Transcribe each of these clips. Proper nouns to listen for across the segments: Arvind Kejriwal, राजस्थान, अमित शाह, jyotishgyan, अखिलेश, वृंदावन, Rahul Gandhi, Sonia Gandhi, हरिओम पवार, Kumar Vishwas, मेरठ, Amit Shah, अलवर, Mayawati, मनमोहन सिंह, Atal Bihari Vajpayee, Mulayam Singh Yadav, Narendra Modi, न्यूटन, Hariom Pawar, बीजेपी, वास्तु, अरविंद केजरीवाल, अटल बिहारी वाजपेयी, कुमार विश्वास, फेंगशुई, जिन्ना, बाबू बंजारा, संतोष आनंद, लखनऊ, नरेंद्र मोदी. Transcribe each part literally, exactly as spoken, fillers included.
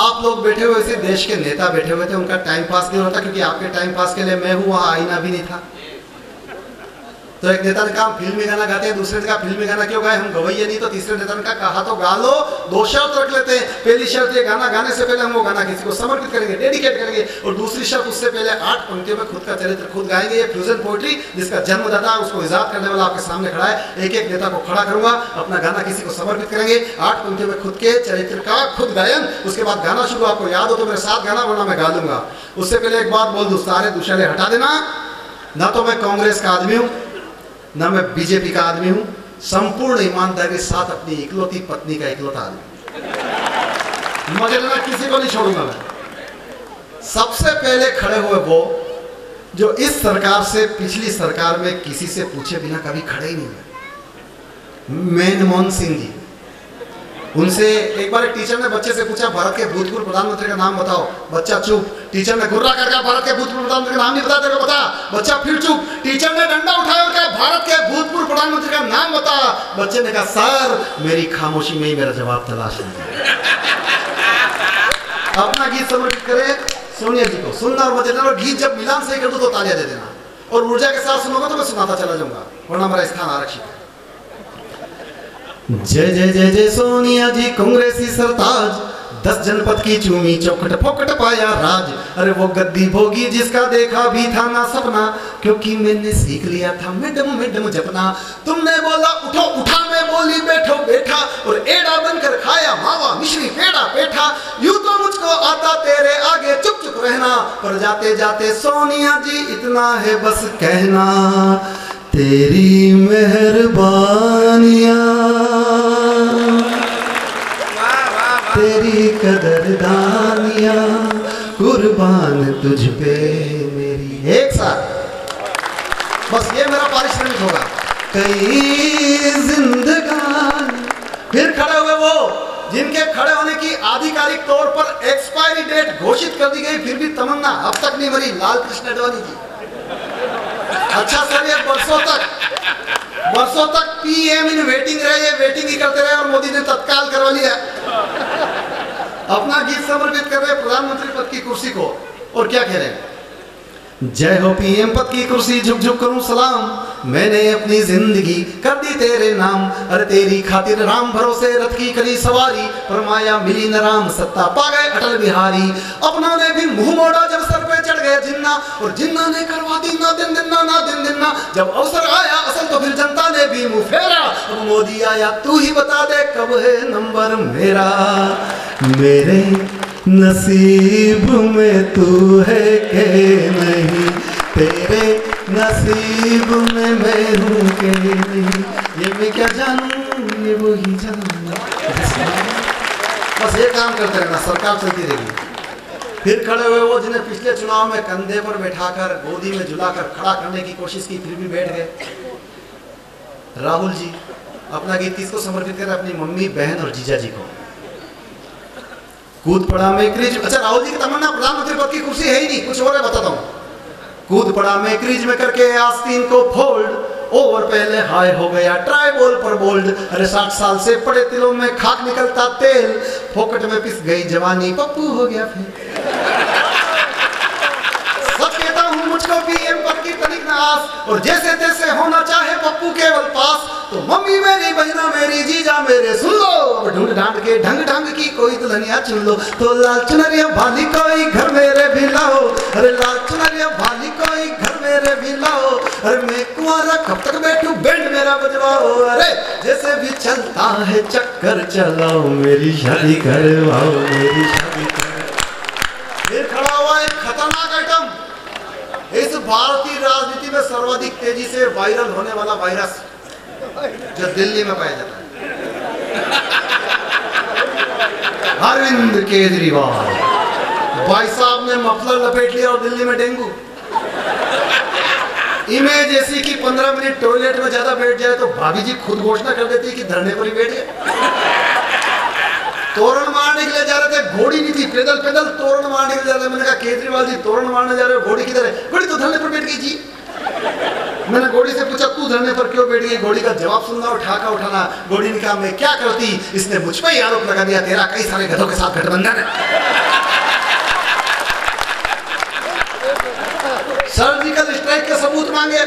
आप लोग बैठे हुए थे, देश के नेता बैठे हुए थे, उनका टाइम पास नहीं होता, क्योंकि आपके टाइम पास के लिए मैं हूँ, वहाँ आईना भी नहीं था। तो एक नेता ने कहा फिल्मी गाना गाते हैं, दूसरे ने कहा फिल्मी गाना क्यों गाए, हम गवैये नहीं। तो तीसरे नेता ने कहा, कहा तो गा लो, दो शर्त रख लेते हैं, पहली शर्त ये गाना गाने से पहले हम वो गाना किसी को समर्पित करेंगे, डेडिकेट करेंगे, और दूसरी शर्त उससे पहले आठ पंक्तियों में खुद का चरित्र खुद गाएंगे। ये फ्यूजन पोइट्री जिसका जन्मदाता उसको इजाद करने वाला आपके सामने खड़ा है। एक एक नेता को खड़ा करूंगा, अपना गाना किसी को समर्पित करेंगे, आठ पंक्तियों में खुद के चरित्र का खुद गायन, उसके बाद गाना शुरू। आपको याद हो तो मेरे साथ गाना, वरना मैं गा दूंगा। उससे पहले एक बात बोल दूँ, सारे दुशाले हटा देना। ना तो मैं कांग्रेस का आदमी हूँ, ना मैं बीजेपी का आदमी हूं, संपूर्ण ईमानदारी के साथ अपनी इकलौती पत्नी का इकलौता आदमी, मगर ना किसी को नहीं छोड़ूंगा मैं। सबसे पहले खड़े हुए वो जो इस सरकार से पिछली सरकार में किसी से पूछे बिना कभी खड़े ही नहीं हुए, मनमोहन सिंह जी। उनसे एक बार एक टीचर ने बच्चे से पूछा, भारत के भूतपूर्व प्रधानमंत्री का नाम बताओ। बच्चा चुप। टीचर ने घुर्रा करके, भारत के भूतपूर्व प्रधानमंत्री का नाम नहीं बताते को बता। बच्चा फिर चुप। टीचर ने डंडा उठाया और कहा, भारत के भूतपूर्व प्रधानमंत्री का नाम बता। बच्चे ने कहा, सर मेरी खामोशी में ही मेरा जवाब तलाश है। अपना गीत समर्पित करे सोनिया जी को, सुनना और बजे देना। और गीत जब मिलान से कर दो तो तालियां दे देना, और ऊर्जा के साथ सुनोगे तो मैं सुनाता चला जाऊंगा, वरना मेरा स्थान आरक्षित है। जय जय जय जय सोनिया जी, कांग्रेसी सरताज, दस जनपद की चूमी चौखट फोकट पाया राज। अरे वो गद्दी भोगी जिसका देखा भी था ना सपना, क्योंकि मैंने सीख लिया था मैडम मैडम जपना। तुमने बोला उठो उठा, मैं बोली बैठो बैठा, और एड़ा बनकर खाया मावा मिश्री पेड़ा पेठा। यूं तो मुझको आता तेरे आगे चुप चुप रहना, पर जाते जाते सोनिया जी इतना है बस कहना, तेरी मेहरबानियाँ तेरी कदरदानियाँ कुर्बान तुझ पे मेरी। एक साथ बस ये मेरा पारिश्रमिक होगा। कई जिंदगान फिर खड़े हुए वो जिनके खड़े होने की आधिकारिक तौर पर एक्सपायरी डेट घोषित कर दी गई, फिर भी तमन्ना अब तक नहीं मरी, लाल कृष्ण आडवाणी जी। अच्छा सर, ये बरसों तक बरसों तक पीएम इन वेटिंग रहे, वेटिंग ही करते रहे, और मोदी ने तत्काल करवा लिया। अपना गीत समर्पित कर रहे प्रधानमंत्री पद की कुर्सी को, और क्या कह रहे हैं, जय हो पीएम पद की कुर्सी, झुक झुक करूं सलाम, मैंने अपनी जिंदगी कर दी तेरे नाम। अरे तेरी खातिर राम भरोसे रथ की करी सवारी, पर माया मिली न राम सत्ता पा गए अटल बिहारी। अपनों ने भी मुंह मोड़ा जब सर पे चढ़ गए जिन्ना, और जिन्ना ने करवा दी ना दिन दिन्ना ना दिन दिन्ना। जब अवसर आया असल तो फिर जनता ने भी मुंह फेरा, अब मोदी आया तू ही बता दे कब है नंबर मेरा। मेरे नसीब में तू है के नहीं, तेरे नसीब में मैं हूँ के नहीं, ये मैं क्या जानूँ ये वो ही जानूँ। बस ये काम करते रहना, सरकार चलती रहेगी। फिर खड़े हुए वो जिन्हें पिछले चुनाव में कंधे पर बैठाकर गोदी में झुलाकर खड़ा करने की कोशिश की, फिर भी बैठ गए, राहुल जी। अपना गीत किसको समर्पित कर, अपनी मम्मी बहन और जीजा जी को। कूद पड़ा मैं क्रीज, अच्छा राहुल जी की तमन्ना प्रधानमंत्री पद की कुर्सी है ही नहीं, कुछ और है बताता हूँ। कूद पड़ा मैं क्रीज में करके आस्तीन को फोल्ड, ओवर पहले हाई हो गया ट्राई बॉल पर बोल्ड। अरे साठ साल से पड़े तिलों में खाक निकलता तेल, फोकट में पिस गई जवानी पप्पू हो गया फिर। सच कहता हूं मुझको पीएम पद की तनिक न आस, और जैसे तैसे होना चाहे पप्पू केवल पास। तो मम्मी मेरी बहना मेरी जीजा मेरे सुन लो, अब ढूंढ ढांड के ढंग ढंग की कोई दुल्हनिया चुन लो। तो लाल चुनरिया भाली कोई घर मेरे भी लाओ, अरे लाल चुनरिया भाली कोई घर मेरे भी लाओ। अरे मैं कुआरा कब तक बैठू बैंड मेरा बजवाओ, अरे जैसे भी चलता है चक्कर चलाओ, मेरी शादी करवाओ मेरी शादी करवाओ। फिर खड़ा हुआ एक खतरनाक आइटम, इस भारतीय राजनीति में सर्वाधिक तेजी से वायरल होने वाला वायरस जो दिल्ली में पाया जाता है, अरविंद केजरीवाल। भाई साहब ने मफलर लपेट लिया और दिल्ली में डेंगू। इमेज ऐसी कि पंद्रह मिनट टॉयलेट में ज्यादा बैठ जाए तो भाभी जी खुद घोषणा कर देती है कि धरने पर ही बैठ गए। तोरण मारने के लिए जा रहे थे, घोड़ी नहीं थी, पैदल पैदल तोरण मारने के लिए जा रहे थे। मैंने कहा केजरीवाल जी तोरण मारने जा रहे हो घोड़ी किधर है? घोड़ी तो धरने पर बैठ गई जी। मैंने घोड़ी से पूछा, तू धरने पर क्यों बैठ गई? घोड़ी का जवाब सुनना और ठाका उठाना। घोड़ी ने कहा, मैं क्या करती, इसने मुझ पर ही आरोप लगा दिया, तेरा कई सारे गधों के साथ गठबंधन है। सर्जिकल स्ट्राइक के सबूत मांगे।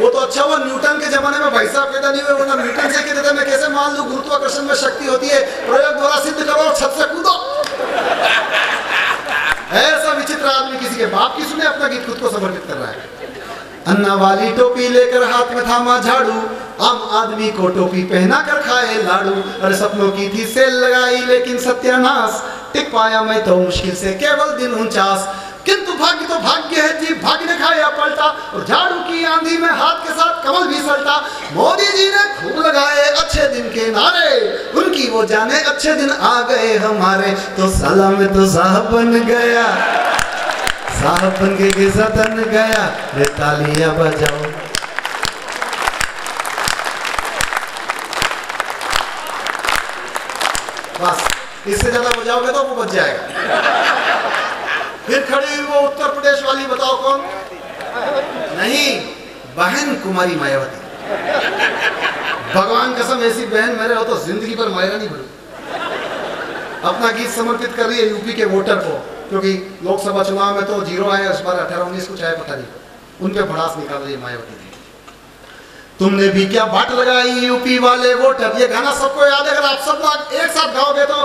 वो तो अच्छा हुआ न्यूटन के जमाने में भाई साहब पैदा नहीं हुए, वरना न्यूटन से कहते थे मैं कैसे मान लूं गुरुत्वाकर्षण में शक्ति होती है, प्रयोग द्वारा सिद्ध करो और छत से कूदो। ऐसा विचित्र आदमी किसी के बाप की सुने, अपना गीत खुद को समर्पित कर रहा है। अन्ना वाली टोपी लेकर हाथ में थामा झाड़ू, आम आदमी को टोपी पहना कर खाए लाडू। अरे सपनों की थी सेल लगाई लेकिन सत्यानाश, टिक पाया मैं तो मुश्किल से केवल दिन उनचास। किंतु भाग्य तो भाग्य है जी, भाग्य ने खाया पलटा, और झाड़ू की आंधी में हाथ के साथ कमल भी सलटा। मोदी जी ने खूब लगाए अच्छे दिन के नारे, उनकी वो जाने अच्छे दिन आ गए हमारे। तो साला में तो साहब बन गया, साहब बन के किसा तन गया, रे तालियां बजाओ। बस इससे ज्यादा बजाओगे तो वो बच जाएगा। फिर खड़ी हुई वो उत्तर प्रदेश वाली, बताओ कौन? नहीं, बहन कुमारी मायावती। भगवान कसम ऐसी बहन मेरे हो तो जिंदगी भर मायरा नहीं भरू। अपना गीत समर्पित कर रही है यूपी के वोटर को, क्योंकि लोकसभा चुनाव में तो जीरो आए, उस बार अठारह उन्नीस कुछ आए पता नहीं, उन पे भड़ास निकाल रही है मायावती जी। तुमने भी क्या बाट लगाई यूपी वाले वोटर, ये गाना सबको याद है। अगर आप सब एक साथ गाओगे तो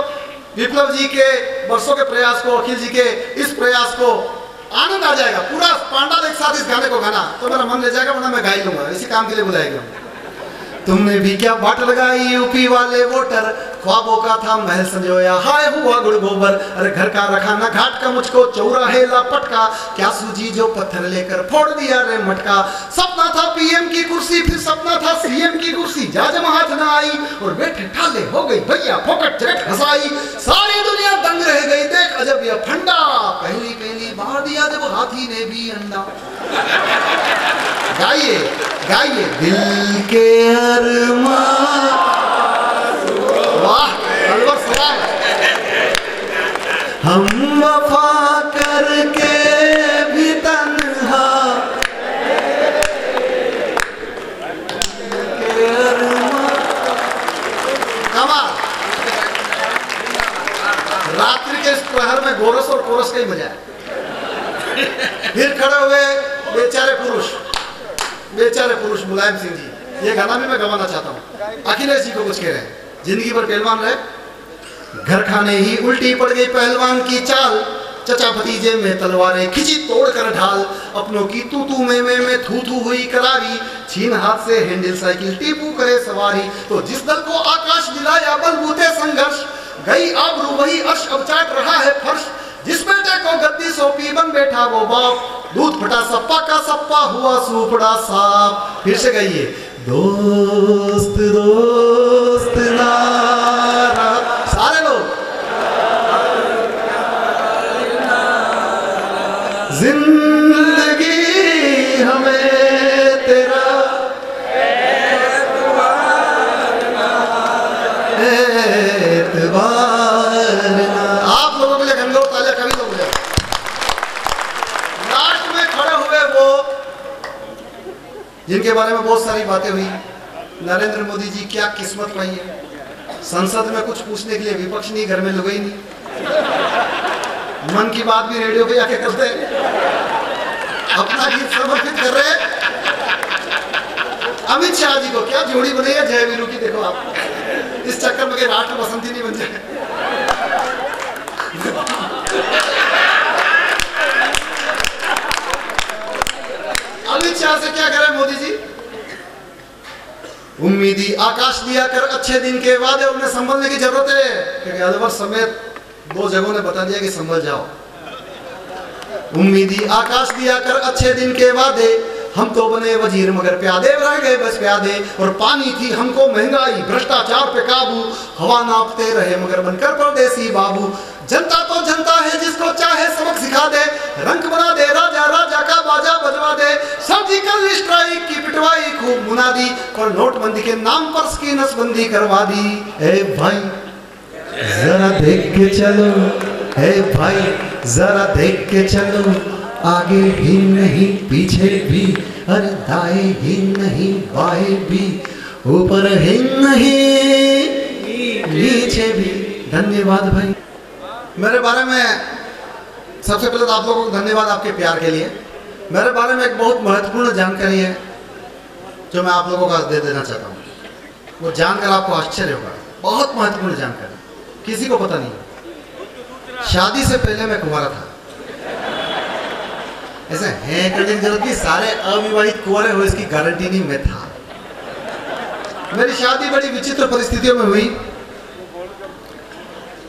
विप्लव जी के बरसों के प्रयास को, अखिल जी के इस प्रयास को आनंद आ जाएगा। पूरा पांडाल एक साथ इस गाने को गाना तो मेरा मन ले जाएगा, वरना मैं गा ही लूंगा। इसी काम के लिए बुलाएगा। तुमने भी क्या बाट लगाई यूपी वाले वोटर, ख्वाबों का था महल संजोया, हाय हुआ गुड़ गोबर। अरे घर का रखा ना घाट का, मुझको चौराहे लापट का, क्या सूझी जो पत्थर लेकर फोड़ दिया रे मटका। सपना था पीएम की कुर्सी, फिर सपना था सीएम की कुर्सी, जाज हाथ न आई और बैठे ठाले हो गई भैया फोकट चट हसाई। सारी दुनिया दंग रह गई देख अजब यह फंडा, पहली पहली मार दिया जब हाथी ने भी अंडा। गाइए गाइए, दिल के अरमान, हम वफा करके भी तन्हा, कमाल। रात्रि के इस प्रहर में गोरस और कोरस का ही मजा है। फिर खड़े हुए बेचारे पुरुष, बेचारे पुरुष मुलायम सिंह जी। ये गाना भी मैं गवाना चाहता हूँ। अखिलेश जी को कुछ कह रहे हैं, जिंदगी भर पहलवान रहे, घर खाने ही उल्टी पड़ गई पहलवान की चाल, चचा भतीजे में तलवारें खिंची तोड़ कर ढाल। अपनों की तू तू में में में थू थू हुई करारी, छीन हाथ से हैंडल साइकिल टीपू करे सवारी। तो जिस दल को आकाश दिलाया बलबूते संघर्ष, गई आबरू वही अर्श अब चाट रहा है फर्श। जिस बेटे को गद्दी सौंपी बन बैठा वो बाप, दूध फटा सप्पा का सप्पा हुआ सूपड़ा साफ। फिर से गई, दोस्त दोस्त नारा, सारे लोग जिंदगी हमें तेरा एतबार। आप लोगों के लिए घंघोर तालियां कभी तो बजाएं। लास्ट में खड़े हुए वो जिनके बारे में बहुत सारी बातें हुई, नरेंद्र मोदी जी, क्या किस्मत पाई है। संसद में कुछ पूछने के लिए विपक्ष नहीं, घर में लोग ही नहीं। मन की बात भी रेडियो पे आके करते, अपना गीत समर्पित कर रहे हैं। अमित शाह जी को क्या जोड़ी बनाई है जय वीरू की। देखो आप इस चक्कर में राष्ट्र पसंद ही नहीं बन जाए। अमित शाह से क्या करें मोदी जी? उम्मीदी आकाश दिया कर अच्छे दिन के वादे, उन्हें संभलने की जरूरत है, क्योंकि अलवर समेत दो जगहों ने बता दिया कि संभल जाओ। उम्मीदी आकाश दिया कर अच्छे दिन के वादे, हम तो बने वजीर मगर प्यादे, रह गए बस प्यादे। और पानी थी हमको महंगाई, भ्रष्टाचार पे काबू, हवा नापते रहे मगर बनकर परदेसी बाबू। जनता तो जनता है जिसको चाहे सबक सिखा दे, रंग बना दे राजा राजा का बाजा बजवा दे। सर्जिकल स्ट्राइक की पिटवाई खूब मुनादी, और नोटबंदी के नाम पर इसकी नसबंदी करवा दी। ए भाई जरा देख के चलो, ए भाई जरा देख के चलो, आगे भी नहीं पीछे भी, अरे दाएं ही नहीं बाएं भी, ऊपर ही नहीं नीचे भी। धन्यवाद भाई। मेरे बारे में सबसे पहले तो आप लोगों को धन्यवाद आपके प्यार के लिए। मेरे बारे में एक बहुत महत्वपूर्ण जानकारी है जो मैं आप लोगों को दे देना चाहता हूँ। वो जानकर आपको आश्चर्य होगा, बहुत महत्वपूर्ण जानकारी, किसी को पता नहीं। शादी से पहले मैं कुंवारा था। ऐसे है करने की जरूरत नहीं, सारे अविवाहित कुंवारे हो इसकी गारंटी नहीं। मैं था, मेरी शादी बड़ी विचित्र परिस्थितियों में हुई।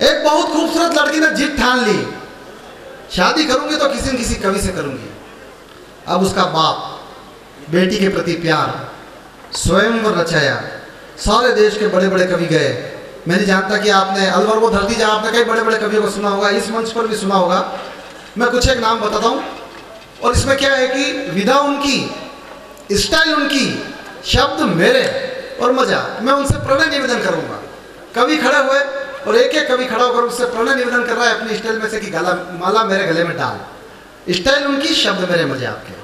एक बहुत खूबसूरत लड़की ने जिद ठान ली, शादी करूंगी तो किसी न किसी कवि से करूंगी। अब उसका बाप बेटी के प्रति प्यार स्वयंवर रचाया, सारे देश के बड़े बड़े कवि गए। मैं नहीं जानता कि आपने अलवर वो धरती जहाँ आपने कई बड़े बड़े कवियों को सुना होगा, इस मंच पर भी सुना होगा। मैं कुछ एक नाम बताता हूँ, और इसमें क्या है कि विधा उनकी, स्टाइल उनकी, शब्द मेरे और मजा। मैं उनसे प्रणय निवेदन करूँगा। कवि खड़े हुए और एक एक कवि खड़ा होकर उससे प्रणय निवेदन कर रहा है अपनी स्टाइल में से कि गला माला मेरे गले में डाल। स्टाइल उनकी, शब्द मेरे, मजे आपके।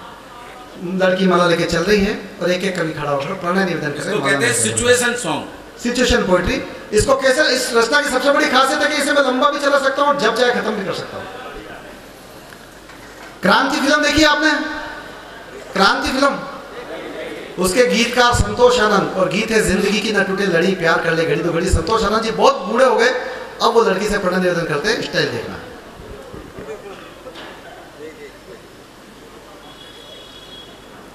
लड़की माला लेके चल रही है और एक एक कवि खड़ा होकर प्रणय निवेदन कर रहा है। Situation song, situation poetry. इसको कैसे, इस रचना की सबसे बड़ी खासियत है कि इसे मैं लंबा भी चला सकता हूँ और जब चाहे खत्म भी कर सकता हूँ। क्रांति फिल्म देखी आपने? क्रांति फिल्म, उसके गीतकार संतोष आनंद, और गीत है जिंदगी की न टूटे लड़ी प्यार कर ले घड़ी दो घड़ी। संतोष आनंद जी बहुत बूढ़े हो गए, अब वो लड़की से प्रणय निवेदन करते हैं। स्टाइल देखना।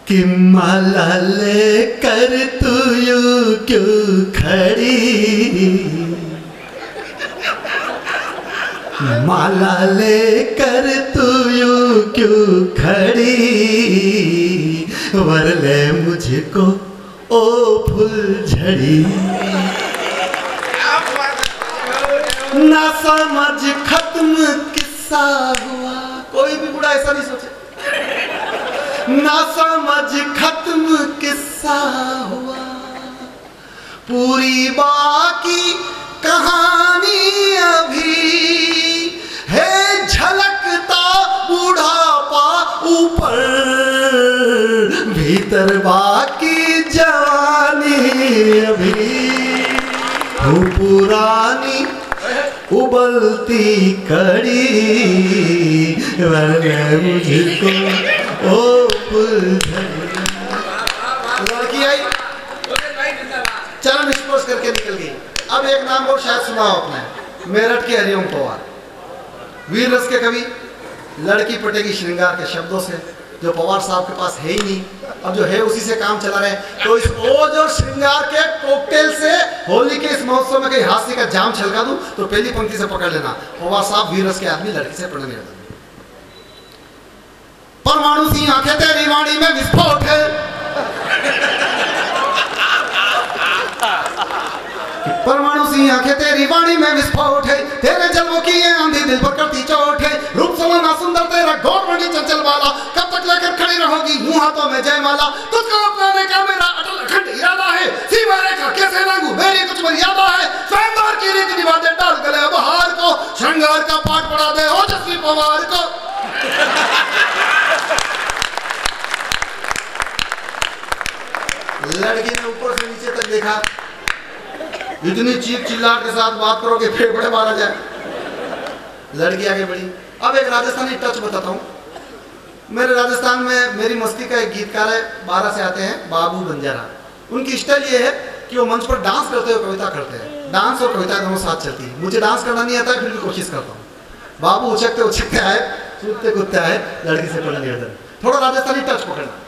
कि माला लेकर तू यूं क्यों खड़ी, माला लेकर तू यूं क्यों खड़ी, वर ले मुझको ओ फुलझड़ी। ना समझ खत्म किस्सा हुआ, कोई भी बूढ़ा ऐसा नहीं सोचे। ना समझ खत्म किस्सा हुआ, पूरी बाकी कहानी अभी है, झलकता बुढ़ापा ऊपर, भीतर बाकी जवानी अभी, वो पुरानी उबलती कड़ी, वरना मुझको ओ फुलझड़ी। लड़की आई, चरण स्पर्श करके निकल गई। अब एक नाम और शायद सुना हो आपने, मेरठ के हरिओम पवार, वीर रस के कवि। लड़की पटेगी श्रृंगार के शब्दों से, जो पवार साहब के पास है ही नहीं, अब जो है उसी से काम चला रहे हैं। तो इस ओज और श्रृंगार के कॉकटेल से होली के इस महोत्सव में कहीं हास्य का जाम छलका दूं तो पहली पंक्ति से पकड़ लेना, पवार साहब वीर रस के आदमी, लड़की से पढ़ने लगा। परमाणु सी आंखें तेरी वाणी में विस्फोट है, परमाणु सी आंखें तेरी वाणी में विस्फोट है, तेरे जलवों की ये आंधी दिल पर करती चोट है, रूप समाना सुंदर तेरा गौर बनी चंचल वाला, कब तक लेकर खड़ी रहोगी यूं हाथों में जयमाला, तुझको अपनाने का मेरा अटल अखंड इरादा है, सीमा रेखा कैसे रंगू मेरी कुछ मर्यादा है, श्रृंगार की रीति निभा दे डाल गले बहार को, श्रृंगार का पाठ पढ़ा दे ओजस्वी पवार को। लड़की ने ऊपर से नीचे तक देखा, इतनी चीख चिल्लाहट के साथ बात करो कि फेफड़े मारा जाए। लड़की आगे बढ़ी। अब एक राजस्थानी टच बताता हूँ। मेरे राजस्थान में मेरी मस्ती का एक गीतकार है, बारह से आते हैं, बाबू बंजारा। उनकी स्टाइल ये है कि वो मंच पर डांस करते हुए कविता करते हैं, डांस और कविता दोनों साथ चलती है। मुझे डांस करना नहीं आता है, फिर भी कोशिश करता हूँ। बाबू उछकते उछकते आए, कूदते कूदते आए, लड़की से पढ़ा नहीं। थोड़ा राजस्थानी टच पकड़ना।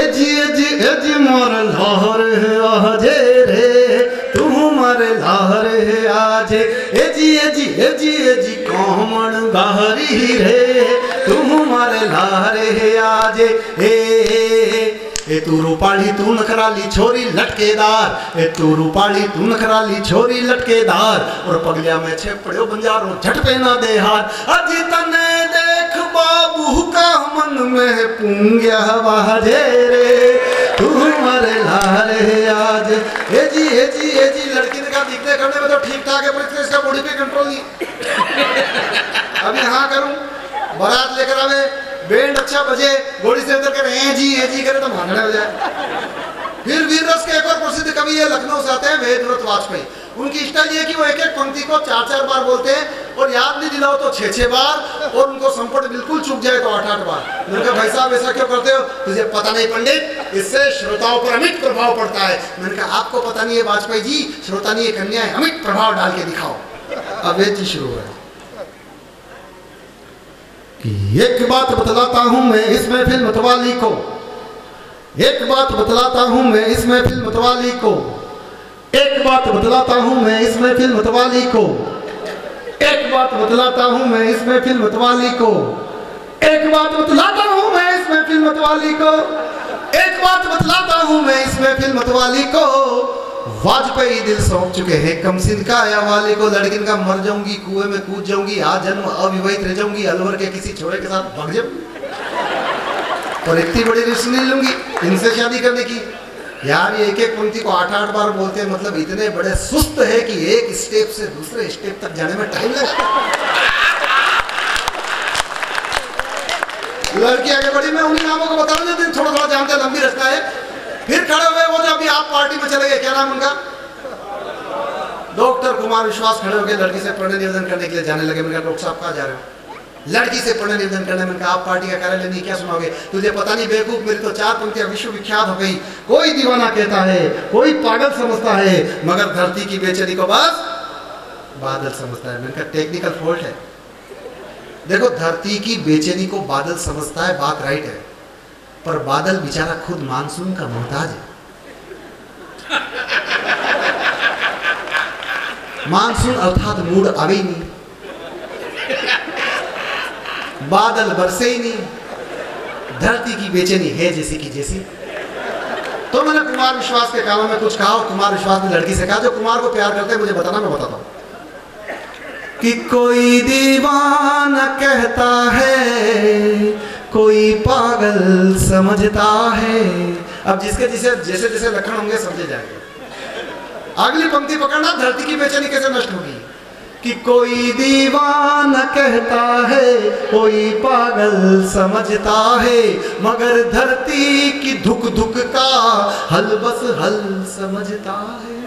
एजी एजी एजी मोर लाहौर है आजे रे, तू हमारे लाहौर है आजे, एजी एजी एजी एजी कामण गारी रे, तू हमारे लाहौर है आजे। ए ए तू रूपाली तू नखराली छोरी लटकेदार, ए तू रूपाली तू नखराली छोरी लटकेदार, और पगलिया में छे पड़ो बंजारो झट पे ना दे हार, अजी तने देख बाबू का मन में पूंग्या वाजे रे, तू हमारे हमारे आज ए जी ए जी ए जी लड़की ने कहा दिखने करने में तो ठीक ठाक है पर इसने इसका बॉडी पे कंट्रोल नहीं। अब यहाँ करूँ बारात लेकर आवे बैंड अच्छा बजे बॉडी से अंदर करे ए जी ए जी करे तो भागना हो जाए। फिर वीर रस के एक और प्रसिद्ध कवि है लखनऊ से आते हैं वीरव्रत वाजपेयी। उनकी स्टाइल ये कि वो एक एक पंक्ति को चार चार बार बोलते हैं और याद नहीं दिलाओ तो छः छः बार और उनको संपट बिल्कुल चुक जाए तो आठ आठ बार। उनका भाई साहब ऐसा क्यों करते हो? तुझे पता नहीं पंडित, इससे श्रोताओं पर अमिट प्रभाव पड़ता है। मैंने कहा आपको पता नहीं है वाजपेयी जी, श्रोता नहीं है कन्या है, अमिट प्रभाव डाल के दिखाओ। अब ये चीज शुरू है कि एक बात बतलाता हूँ मैं इस महफिल मतवाली को, एक बात बतलाता हूँ मैं इस महफिल मतवाली को, एक बात बतलाता हूँ मैं इस महफिल मतवाली को, एक बात बतलाता हूँ मैं इस महफिल मतवाली को, एक बात बतलाता हूँ मैं इस महफिल मतवाली को, एक बात बतलाता हूँ मैं इस महफिल मतवाली को, वाजपेयी दिल सौंप चुके हैं कमसिन का या वाले को। लड़किन का मर जाऊंगी, कुएं में कूद जाऊंगी, आज जन्म अविवाहित रह जाऊंगी, अलवर के किसी छोरे के साथ भाग जाऊंगी और इतनी बड़ी रिश्ते नहीं लूंगी, इनसे शादी करने की। यार ये एक एक पंक्ति को आठ आठ बार बोलते हैं, मतलब इतने बड़े सुस्त है कि एक स्टेप से दूसरे स्टेप तक जाने में टाइम लगता है। लड़की आगे बढ़ी, मैं उन्हीं नामों को बता रहा हूँ थोड़ा थोड़ा जानते हैं, लंबी रास्ता है। फिर खड़े हुए वो जो अभी आप पार्टी में चले गए, क्या नाम उनका, डॉक्टर कुमार विश्वास, खड़े होकर लड़की से प्रणय निवेदन करने के लिए जाने लगे। मैंने कहा डॉक्टर साहब कहाँ जा रहे हो? लड़की से प्रणय निवेदन करने में कहा आप पार्टी का कार्यालय नहीं क्या सुनाओगे? तुझे पता नहीं बेवकूफ, मेरी तो चार पंक्तियां विश्वविख्यात हो गई। कोई दीवाना कहता है, कोई पागल समझता है, मगर धरती की बेचैनी को बस बादल समझता है। मैंने कहा टेक्निकल फॉल्ट है। देखो धरती की बेचैनी को बादल समझता है, बात राइट है, पर बादल बेचारा खुद मानसून का मोहताज है। मानसून अर्थात मूड आवे ही नहीं, बादल बरसे ही नहीं, धरती की बेचैनी है जैसी की जैसी। तो मैंने कुमार विश्वास के कानों में कुछ कहा और कुमार विश्वास ने लड़की से कहा, जो कुमार को प्यार करते हैं मुझे बताना, मैं बताता हूँ कि कोई दीवाना कहता है, कोई पागल समझता है। अब जिसके जिसे जैसे जैसे लक्षण होंगे समझे जाएंगे। अगली पंक्ति पकड़ना, धरती की बेचैनी कैसे नष्ट होगी। कि कोई दीवाना कहता है, कोई पागल समझता है, मगर धरती की धुक धुक का हल बस हल समझता है।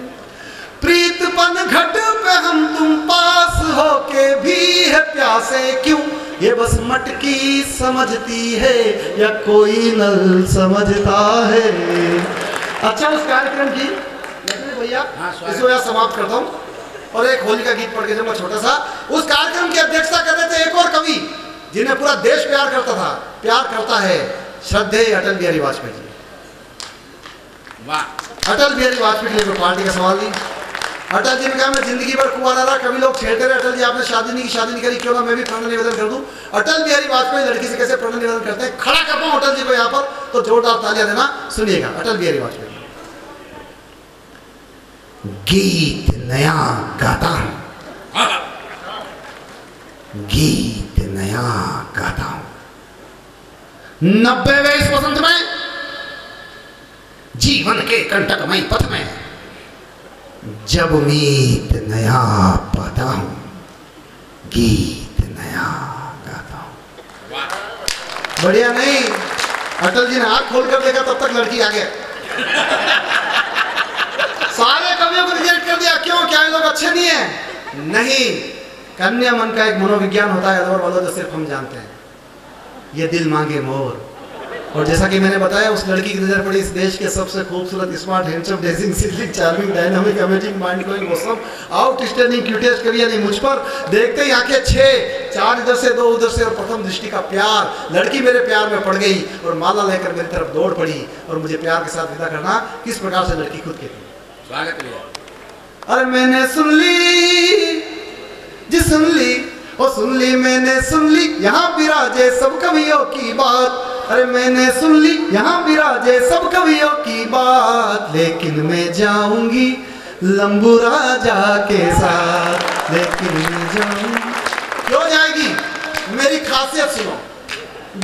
प्रीतपन घट पे हम तुम पास होके भी है प्यासे क्यों, ये बस मटकी समझती है या कोई नल समझता है। अच्छा उस कार्यक्रम की भैया इस वजह समाप्त करता हूँ और एक होली का गीत पढ़ के जाऊंगा छोटा सा। उस कार्यक्रम की अध्यक्षता कर रहे थे एक और कवि जिन्हें पूरा देश प्यार करता था, प्यार करता है, श्रद्धेय अटल बिहारी वाजपेयी जी। वाह, अटल बिहारी वाजपेयी जी ने पार्टी का सवाल दी। अटल जी ने कहा मैं जिंदगी भर कुआरा रहा, कभी लोग छेड़ते रहे, अटल जी आपने शादी नहीं की, शादी नहीं करी, क्यों ना मैं भी प्रणय निवेदन कर दूं। अटल बिहारी वाजपेयी लड़की से कैसे प्रणय निवेदन करते हैं, खड़ा कर पाऊं अटल जी को यहाँ पर, तो जोरदार तालियां देना। सुनिएगा अटल बिहारी वाजपेयी। गीत नया गाता हूं, गीत नया गाता हूं, नब्बेवें इस वसंत में जीवन के कंटकमय पथ में जब मीत नया पाता हूं, गीत नया गाता हूं। बढ़िया नहीं? अटल जी ने आंख खोल कर देखा तब तक लड़की आ गया। सारे कवियों को रिजेक्ट कर दिया, क्यों, क्या ये लोग अच्छे नहीं हैं? नहीं, कन्या मन का एक मनोविज्ञान होता है और वालों जो सिर्फ हम जानते हैं, ये दिल मांगे मोर। और जैसा कि मैंने बताया उस लड़की की नजर पड़ी इस देश के सबसे खूबसूरत, smart, handsome, dashing, sleek, charming, dynamic, amazing, mind blowing, मौसम, आउटस्टैंडिंग, क्यूटेस्ट कविया नहीं मुझ पर। देखते ही आंखें छः, चार इधर से, दो उधर से, और प्रथम दृष्टि का प्यार। लड़की मेरे प्यार में पड़ गई और माला लेकर मेरी तरफ दौड़ पड़ी और मुझे प्यार के साथ विदा करना। किस प्रकार से लड़की खुद कहती है स्वागत लिया। अरे मैंने सुन ली जी, सुन ली ओ सुन ली, मैंने सुन ली यहाँ विराजे सब कवियों की बात। अरे मैंने सुन ली यहाँ विराजे सब कवियों की बात, लेकिन मैं जाऊंगी लंबू राजा के साथ, लेकिन मैं जाऊंगी। क्यों जाएगी? मेरी खासियत सुनो,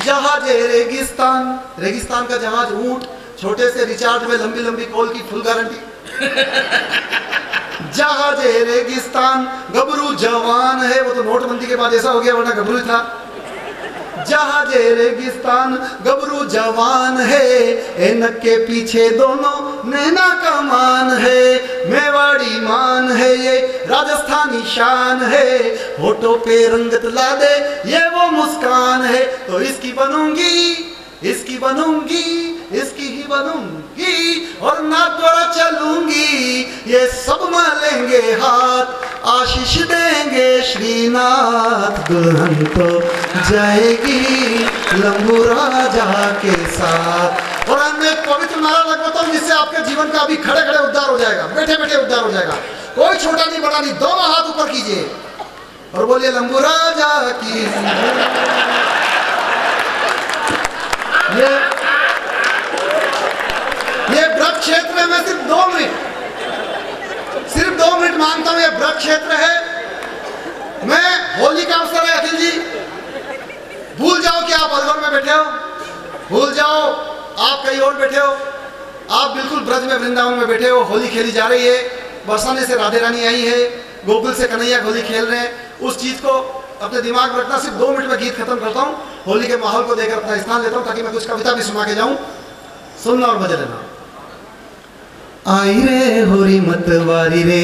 जहाज रेगिस्तान, रेगिस्तान का जहाज ऊँट, छोटे से रिचार्ज में लंबी लंबी कॉल की फुल गारंटी। जहाजे रेगिस्तान गबरू जवान है, वो तो नोटबंदी के बाद ऐसा हो गया, वरना गबरू था। जहाजे रेगिस्तान गबरू जवान है, एनक के पीछे दोनों नैना कमान है। मेवाड़ी मान है ये राजस्थानी शान है, होठों पे रंगत ला दे ये वो मुस्कान है। तो इसकी बनूंगी इसकी बनूंगी इसकी ही बनूंगी और ना तोड़ा चलूंगी, ये सब मालेंगे हाथ आशीष देंगे श्रीनाथ। दुल्हन तो जाएगी लंबू राजा के साथ। और हम एक पवित्र नारा लगवाता हूँ जिससे आपके जीवन का अभी खड़े खड़े उद्धार हो जाएगा, बैठे बैठे उद्धार हो जाएगा। कोई छोटा नहीं बड़ा नहीं, दोनों हाथ ऊपर कीजिए और बोलिए लंबू राजा की। ये ये ब्रह्म क्षेत्र में सिर्फ दो मिनट सिर्फ दो मिनट मानता हूं, ये ब्रह्म क्षेत्र है। मैं होली का अवसर है अखिल जी, भूल जाओ कि आप अलवर में बैठे हो, भूल जाओ आप कहीं और बैठे हो, आप बिल्कुल ब्रज में वृंदावन में बैठे हो। होली खेली जा रही है, बरसाने से राधे रानी आई है, गोकुल से कन्हैया होली खेल रहे हैं। उस चीज को अपने दिमाग में रखना। सिर्फ दो मिनट में गीत खत्म करता हूँ, होली के माहौल को देकर अपना स्थान लेता हूँ ताकि मैं कुछ कविता भी सुना के जाऊँ। सुनना और मजे लेना। आई रे होरी मतवारी रे,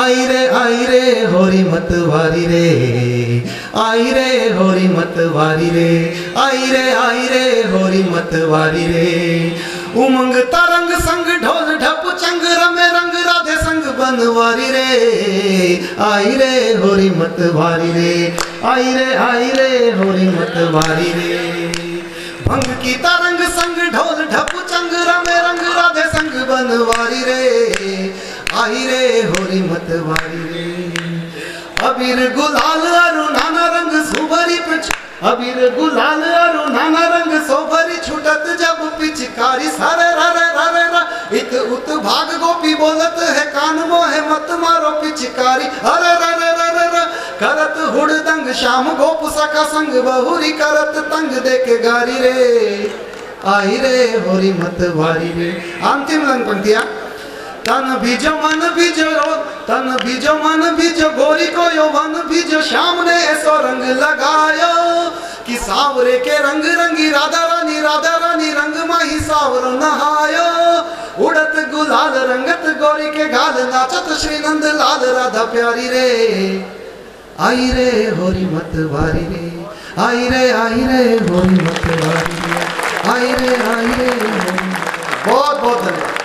आई रे आई रे होरी मतवारी रे, आई रे होरी मतवारी रे, आई रे आई रे होरी मतवारी रे। उमंग तरंग संग ढोल ढप चंग रमे रंग राधे संग बनवारी रे, आई रे होरी मतवारी रे, आई रे आई रे होरी मतवारी रे। भंग की तरंग संग ढोल ढप चंग रमे रंग राधे संग बनवारी रे, आई रे होरी मतवारी रे। अबीर गुलाल अरु नाना रंग सुभरी पिच, अबीर गुलाल अरु नाना रंग सोभरी छुटत जब पिचकारी सारे रे रे रे। इत उत भाग गोपी बोलत है कान मोहे मत मारो पिचकारी अरे रे रे रे रे। करत हुड़ दंग श्याम गोप सखा संग बहुरी करत तंग देके गारी रे, आई रे होरी मतवारी रे। अंतिम लंग पंक्तियां। तन बीजो मन बीजो तन बीजो मन बीजो गोरी को यौवन बीजो श्याम ने ऐसो रंग लगायो कि सांवरे के रंग रंगी राधा रानी राधा रानी रंग माही सांवर नहायो। उड़त गुलाल रंगत गोरी के गाल नाचत श्री नंद लाल राधा प्यारी रे, आई रे होरी मतवारी रे, आई रे आई रे होरी मतवारी रे, आई रे आई रे। बहुत बहुत धन्यवाद।